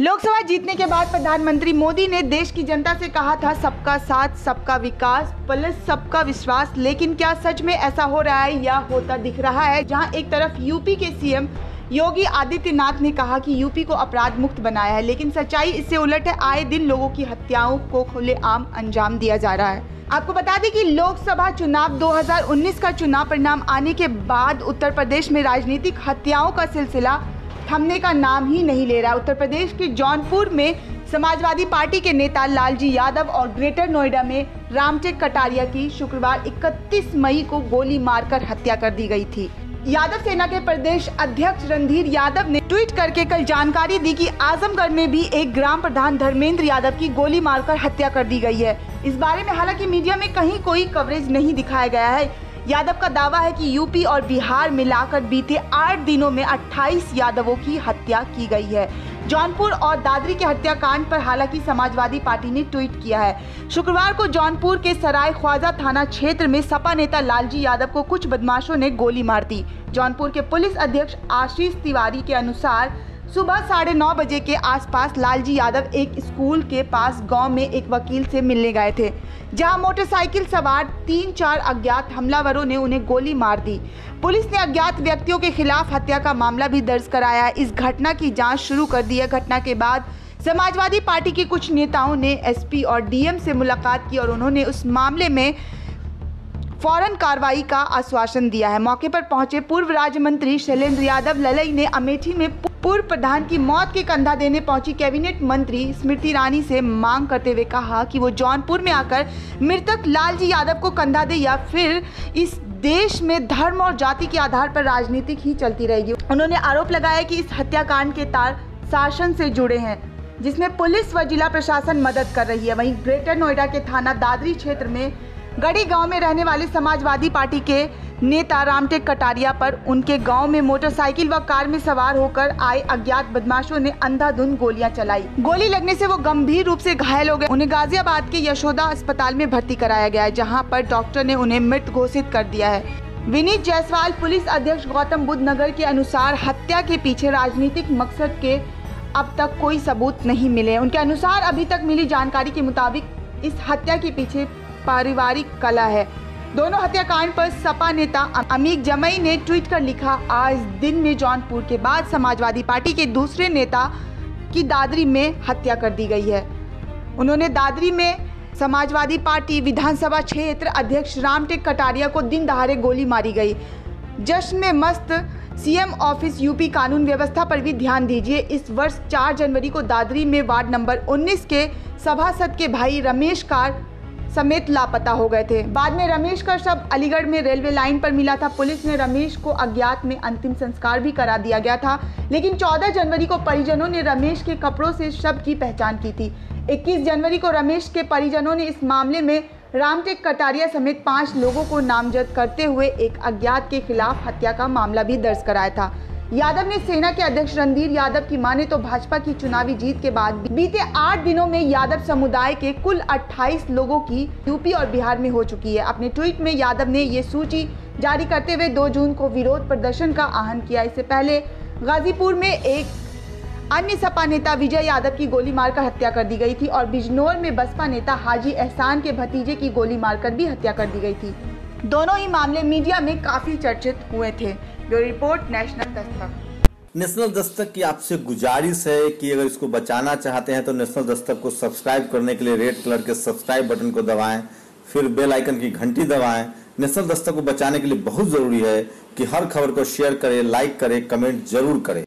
लोकसभा जीतने के बाद प्रधानमंत्री मोदी ने देश की जनता से कहा था सबका साथ सबका विकास प्लस सबका विश्वास। लेकिन क्या सच में ऐसा हो रहा है या होता दिख रहा है? जहां एक तरफ यूपी के सीएम योगी आदित्यनाथ ने कहा कि यूपी को अपराध मुक्त बनाया है, लेकिन सच्चाई इससे उलट है। आए दिन लोगों की हत्याओं को खुलेआम अंजाम दिया जा रहा है। आपको बता दें कि लोकसभा चुनाव 2019 का चुनाव परिणाम आने के बाद उत्तर प्रदेश में राजनीतिक हत्याओं का सिलसिला थमने का नाम ही नहीं ले रहा। उत्तर प्रदेश के जौनपुर में समाजवादी पार्टी के नेता लालजी यादव और ग्रेटर नोएडा में रामटेक कटारिया की शुक्रवार 31 मई को गोली मारकर हत्या कर दी गई थी। यादव सेना के प्रदेश अध्यक्ष रणधीर यादव ने ट्वीट करके कल जानकारी दी कि आजमगढ़ में भी एक ग्राम प्रधान धर्मेंद्र यादव की गोली मारकर हत्या कर दी गई है। इस बारे में हालांकि मीडिया में कहीं कोई कवरेज नहीं दिखाया गया है। यादव का दावा है कि यूपी और बिहार मिलाकर बीते 8 दिनों में 28 यादवों की हत्या की गई है। जौनपुर और दादरी के हत्याकांड पर हालांकि समाजवादी पार्टी ने ट्वीट किया है। शुक्रवार को जौनपुर के सराय ख्वाजा थाना क्षेत्र में सपा नेता लालजी यादव को कुछ बदमाशों ने गोली मार दी। जौनपुर के पुलिस अधीक्षक आशीष तिवारी के अनुसार सुबह 9:30 बजे के आसपास लालजी यादव एक स्कूल के पास गांव में एक वकील से मिलने गए थे, जहां मोटरसाइकिल सवार 3-4 अज्ञात हमलावरों ने उन्हें गोली मार दी। पुलिस ने अज्ञात व्यक्तियों के खिलाफ हत्या का मामला भी दर्ज कराया है। इस घटना की जांच शुरू कर दी है। घटना के बाद समाजवादी पार्टी के कुछ नेताओं ने एसपी और डीएम से मुलाकात की और उन्होंने उस मामले में फौरन कार्रवाई का आश्वासन दिया है। मौके पर पहुंचे पूर्व राज्य मंत्री शैलेन्द्र यादव ललई ने अमेठी में पूर्व प्रधान की मौत के कंधा देने पहुंची कैबिनेट मंत्री स्मृति ईरानी से मांग करते हुए कहा कि वो जौनपुर में आकर मृतक लालजी यादव को कंधा दे या फिर इस देश में धर्म और जाति के आधार पर राजनीति ही चलती रहेगी। उन्होंने आरोप लगाया कि इस हत्याकांड के तार शासन से जुड़े हैं, जिसमें पुलिस व जिला प्रशासन मदद कर रही है। वहीं ग्रेटर नोएडा के थाना दादरी क्षेत्र में गढ़ी गांव में रहने वाले समाजवादी पार्टी के नेता रामटेक कटारिया पर उनके गांव में मोटरसाइकिल व कार में सवार होकर आए अज्ञात बदमाशों ने अंधाधुंध गोलियां चलाई। गोली लगने से वो गंभीर रूप से घायल हो गए। उन्हें गाजियाबाद के यशोदा अस्पताल में भर्ती कराया गया है, जहां पर डॉक्टर ने उन्हें मृत घोषित कर दिया है। विनीत जायसवाल पुलिस अध्यक्ष गौतम बुद्ध नगर के अनुसार हत्या के पीछे राजनीतिक मकसद के अब तक कोई सबूत नहीं मिले। उनके अनुसार अभी तक मिली जानकारी के मुताबिक इस हत्या के पीछे पारिवारिक कला है। दोनों हत्याकांड पर सपा नेता अमित जमाई ने ट्वीट कर लिखा, आज दिन में जौनपुर के बाद समाजवादी पार्टी के दूसरे नेता की दादरी में हत्या कर दी गई है। उन्होंने दादरी में समाजवादी पार्टी विधानसभा क्षेत्र अध्यक्ष रामटेक कटारिया को दिन दहाड़े गोली मारी गई। जश्न में मस्त सीएम ऑफिस यूपी कानून व्यवस्था पर भी ध्यान दीजिए। इस वर्ष 4 जनवरी को दादरी में वार्ड नंबर 19 के सभासद के भाई रमेश कार समेत लापता हो गए थे। बाद में रमेश का शव अलीगढ़ में रेलवे लाइन पर मिला था। पुलिस ने रमेश को अज्ञात में अंतिम संस्कार भी करा दिया गया था, लेकिन 14 जनवरी को परिजनों ने रमेश के कपड़ों से शव की पहचान की थी। 21 जनवरी को रमेश के परिजनों ने इस मामले में रामटेक कटारिया समेत 5 लोगों को नामजद करते हुए एक अज्ञात के खिलाफ हत्या का मामला भी दर्ज कराया था। यादव ने सेना के अध्यक्ष रणधीर यादव की माने तो भाजपा की चुनावी जीत के बाद बीते 8 दिनों में यादव समुदाय के कुल 28 लोगों की यूपी और बिहार में हो चुकी है। अपने ट्वीट में यादव ने ये सूची जारी करते हुए 2 जून को विरोध प्रदर्शन का आह्वान किया। इससे पहले गाजीपुर में एक अन्य सपा नेता विजय यादव की गोली मारकर हत्या कर दी गई थी और बिजनौर में बसपा नेता हाजी एहसान के भतीजे की गोली मारकर भी हत्या कर दी गई थी। दोनों ही मामले मीडिया में काफी चर्चित हुए थे। Bureau report, national Dastak. National Dastak की आपसे गुजारिश है कि अगर इसको बचाना चाहते हैं तो नेशनल दस्तक को सब्सक्राइब करने के लिए रेड कलर के सब्सक्राइब बटन को दबाएं, फिर बेल आइकन की घंटी दबाएं। नेशनल दस्तक को बचाने के लिए बहुत जरूरी है कि हर खबर को शेयर करें, लाइक करें, कमेंट जरूर करें।